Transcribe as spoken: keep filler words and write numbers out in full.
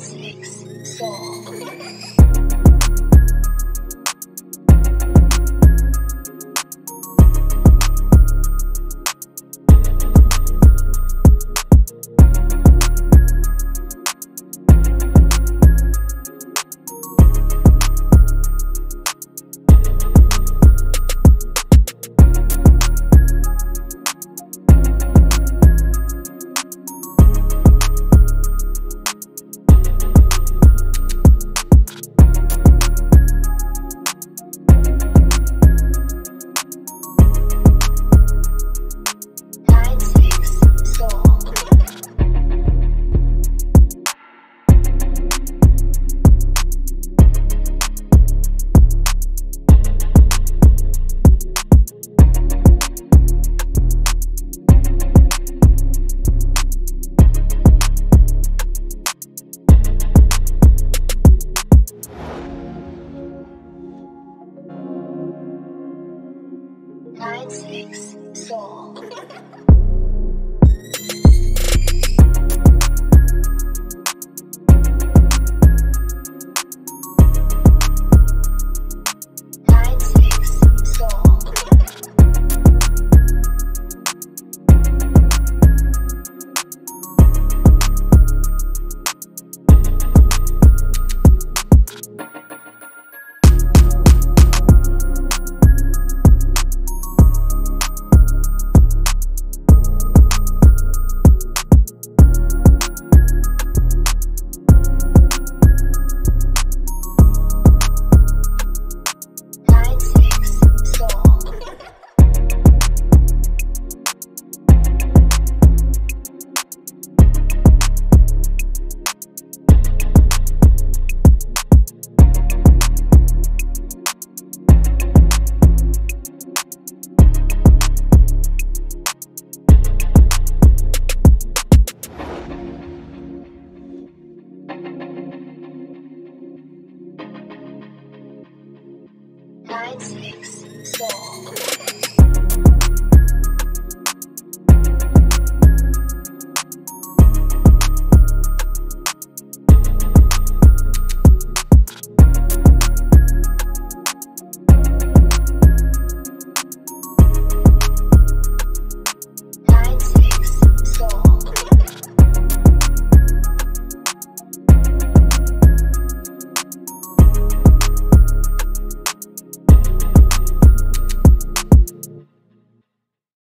six, six, six, six.